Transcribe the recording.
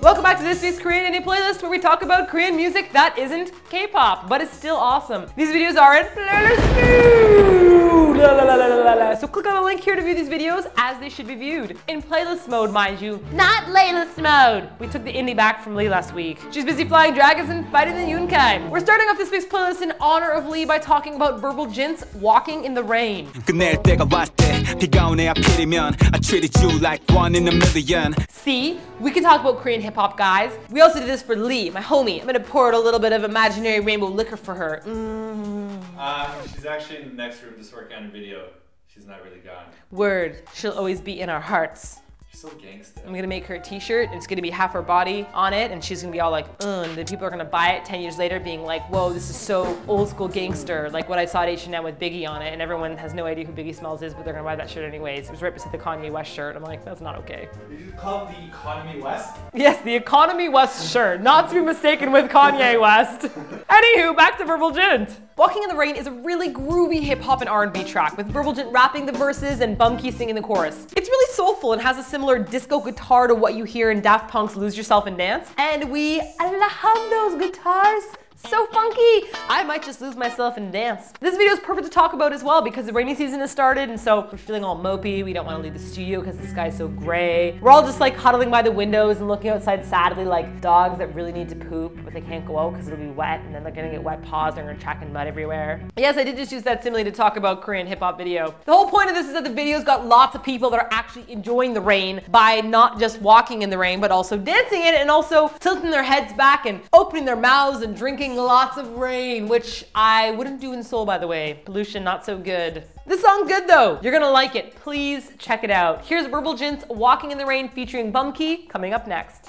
Welcome back to this week's Korean Indie Playlist, where we talk about Korean music that isn't K-pop, but it's still awesome. These videos are in playlist. So click on the link here to view these videos as they should be viewed. In playlist mode, mind you, not playlist mode. We took the indie back from Lee last week. She's busy flying dragons and fighting the Yunkai. We're starting off this week's playlist in honor of Lee by talking about Verbal Jint's Walking in the Rain. See, we can talk about Korean hip-hop, guys. We also did this for Lee, my homie. I'm gonna pour out a little bit of imaginary rainbow liquor for her. She's actually in the next room just working on a video. She's not really gone. Word, she'll always be in our hearts. She's so gangsta. I'm gonna make her a t-shirt, and it's gonna be half her body on it, and she's gonna be all like, and then people are gonna buy it 10 years later being like, whoa, this is so old school gangster, like what I saw at H&M with Biggie on it, and everyone has no idea who Biggie Smalls is, but they're gonna buy that shirt anyways. It was right beside the Kanye West shirt. I'm like, that's not okay. Did you call it the Economy West? Yes, the Economy West shirt, not to be mistaken with Kanye West. Anywho, back to Verbal Jint. Walking in the Rain is a really groovy hip hop and R&B track, with Verbal Jint rapping the verses and Bumkey singing the chorus. It's really soulful and has a similar disco guitar to what you hear in Daft Punk's Lose Yourself and Dance. And we love those guitars. So funky! I might just lose myself and dance. This video is perfect to talk about as well because the rainy season has started, and so we're feeling all mopey. We don't want to leave the studio because the sky's so gray. We're all just like huddling by the windows and looking outside sadly like dogs that really need to poop but they can't go out because it'll be wet, and then they're gonna get wet paws and they're gonna track in mud everywhere. Yes, I did just use that simile to talk about Korean hip-hop video. The whole point of this is that the video's got lots of people that are actually enjoying the rain by not just walking in the rain but also dancing in it and also tilting their heads back and opening their mouths and drinking lots of rain, which I wouldn't do in Seoul, by the way. Pollution, not so good. This song's good though. You're gonna like it. Please check it out. Here's Verbal Jint's Walking in the Rain featuring Bumkey coming up next.